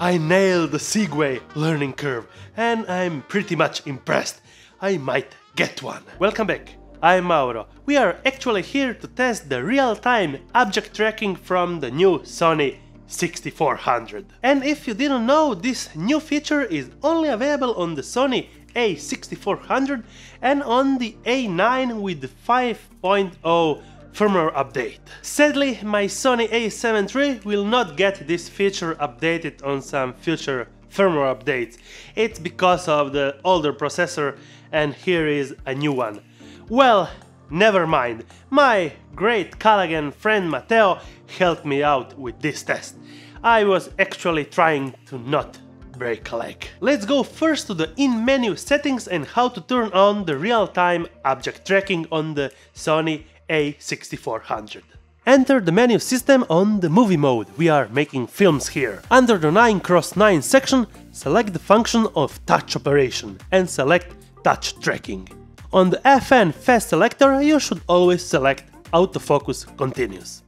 I nailed the Segway learning curve and I'm pretty much impressed. I might get one. Welcome back, I'm Mauro. We are actually here to test the real-time object tracking from the new Sony A6400. And if you didn't know, this new feature is only available on the Sony A6400 and on the A9 with the 5.0 firmware update. Sadly, my Sony A7 III will not get this feature updated on some future firmware updates. It's because of the older processor, and here is a new one. Well, never mind. My great Calagan friend Matteo helped me out with this test. I was actually trying to not break a leg. Let's go first to the in-menu settings and how to turn on the real-time object tracking on the Sony A6400. Enter the menu system on the movie mode, we are making films here. Under the 9x9 section, select the function of touch operation and select touch tracking. On the FN fast selector you should always select autofocus continuous.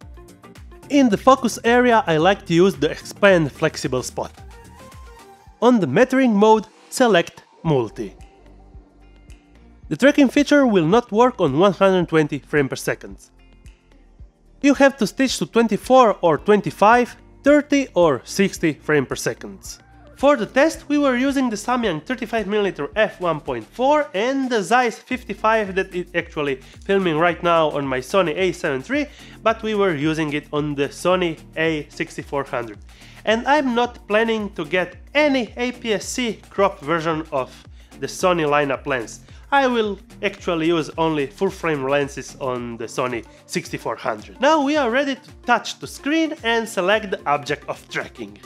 In the focus area I like to use the expand flexible spot. On the metering mode select multi. The tracking feature will not work on 120 frames per second. You have to switch to 24 or 25, 30 or 60 frames per second. For the test we were using the Samyang 35mm f1.4 and the Zeiss 55 that is actually filming right now on my Sony A7 III, but we were using it on the Sony A6400. And I'm not planning to get any APS-C cropped version of the Sony lineup lens. I will actually use only full-frame lenses on the Sony A6400. Now we are ready to touch the screen and select the object of tracking.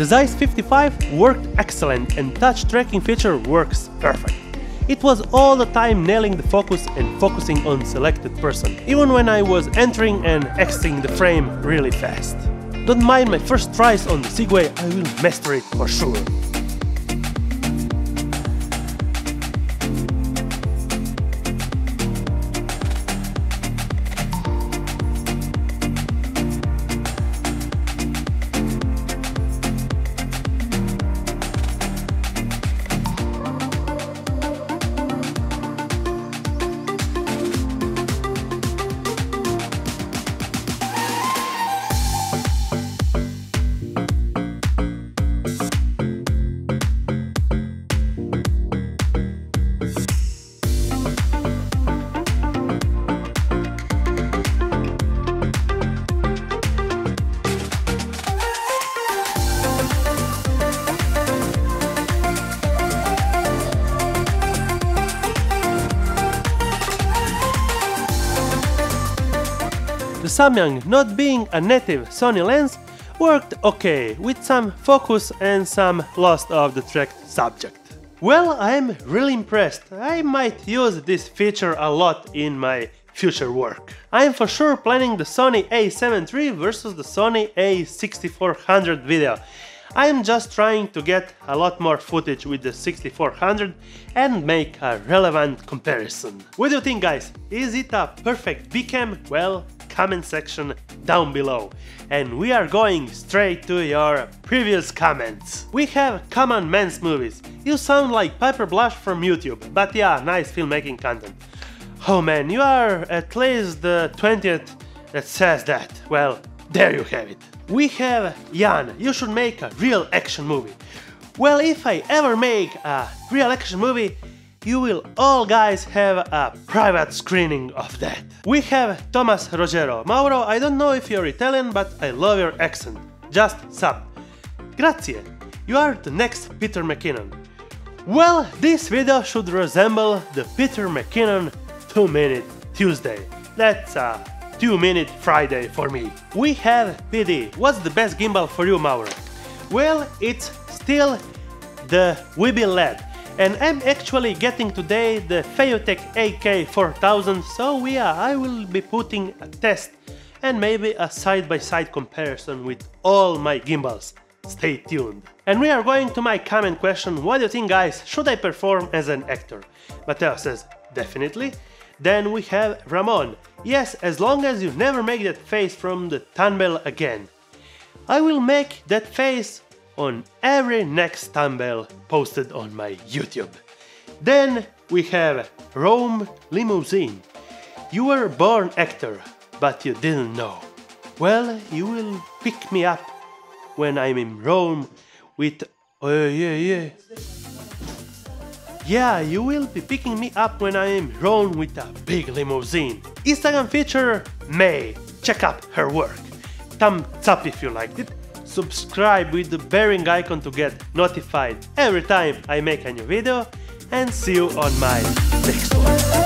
The Zeiss 55 worked excellent and touch tracking feature works perfect. It was all the time nailing the focus and focusing on selected person, even when I was entering and exiting the frame really fast. Don't mind my first tries on the Segway, I will master it for sure. Samyang, not being a native Sony lens, worked okay, with some focus and some loss of the tracked subject. Well, I'm really impressed. I might use this feature a lot in my future work. I'm for sure planning the Sony a7 III versus the Sony a6400 video. I'm just trying to get a lot more footage with the 6400 and make a relevant comparison. What do you think, guys? Is it a perfect B-cam? Well, comment section down below. And we are going straight to your previous comments. We have common men's movies. You sound like Piper Blush from YouTube, but yeah, nice filmmaking content. Oh man, you are at least the 20th that says that. Well, there you have it. We have Jan, you should make a real action movie. Well, if I ever make a real action movie, you will all guys have a private screening of that. We have Thomas Rogero. Mauro, I don't know if you're Italian, but I love your accent. Just sub. Grazie, you are the next Peter McKinnon. Well, this video should resemble the Peter McKinnon 2-minute Tuesday. That's a 2-minute Friday for me. We have PD. What's the best gimbal for you, Mauro? Well, it's still the Weebill Lab. And I'm actually getting today the FeiyuTech AK-4000, so yeah, I will be putting a test and maybe a side-by-side comparison with all my gimbals. Stay tuned. And we are going to my comment question. What do you think, guys? Should I perform as an actor? Matteo says, definitely. Then we have Ramon. Yes, as long as you never make that face from the thumbnail again. I will make that face on every next thumbnail posted on my YouTube. Then we have Rome Limousine. You were a born actor, but you didn't know. Well, you will pick me up when I'm in Rome with... Yeah, you will be picking me up when I am grown with a big limousine. Instagram feature May. Check up her work. Thumbs up if you liked it. Subscribe with the bearing icon to get notified every time I make a new video. And see you on my next one.